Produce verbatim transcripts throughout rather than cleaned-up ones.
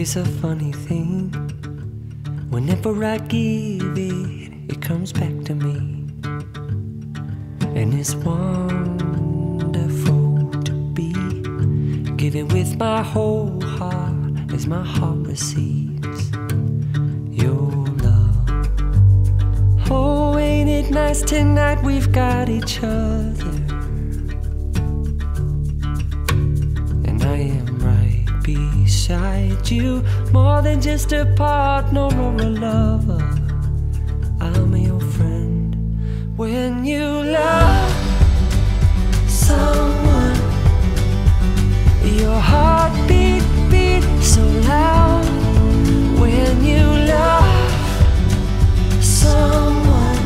is a funny thing. Whenever I give it, it comes back to me. And it's wonderful to be giving with my whole heart as my heart receives your love. Oh, ain't it nice tonight we've got each other. Beside you, more than just a partner or a lover, I'm your friend. When you love someone, your heartbeat beats so loud. When you love someone,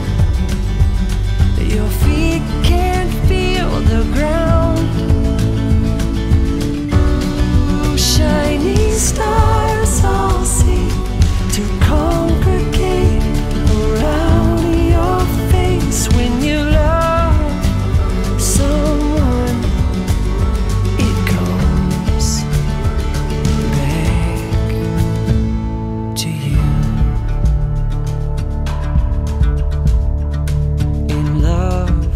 your feet can't feel the ground. Shiny stars all seem to congregate around your face. When you love someone, it comes back to you. In love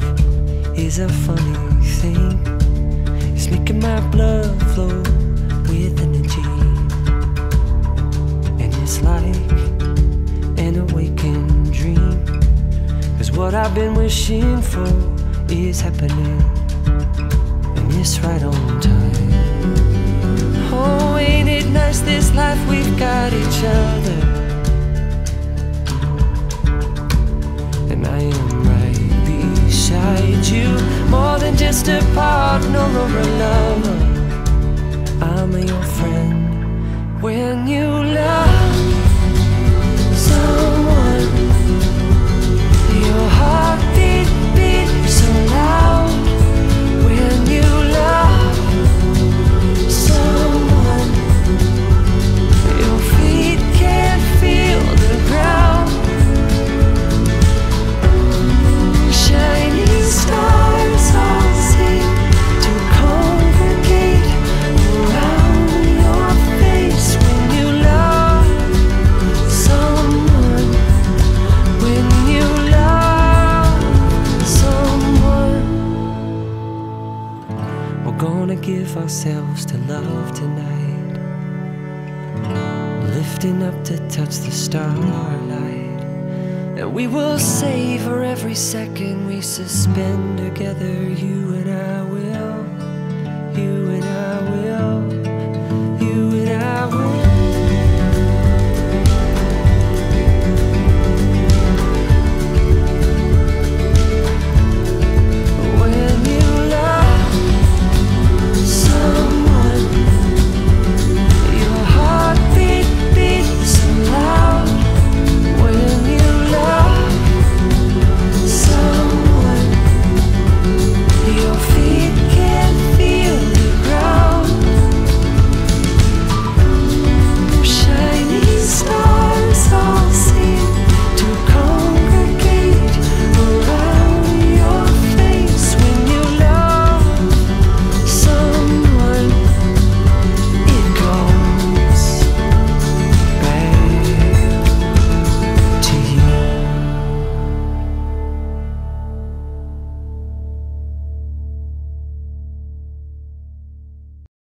is a funny thing. It's making my blood flow with energy, and it's like an awakened dream, 'cause what I've been wishing for is happening, and it's right on time. Oh, ain't it nice this life we've got each other, and I am right beside you, more than just a partner or a lover, I'm your friend. When you love someone, your heartbeat beats so loud. When you love someone, your feet can't feel the ground. Shiny stars all seem to congregate around your face. When you love someone, when you love someone, we're gonna give ourselves to love tonight, lifting up to touch the starlight. And we will savor every second we suspend together, you and I will.